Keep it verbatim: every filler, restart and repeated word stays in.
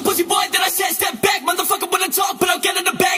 motherfucking pussy boy that I said step back. Motherfucker wanna talk, but I'll get in the back.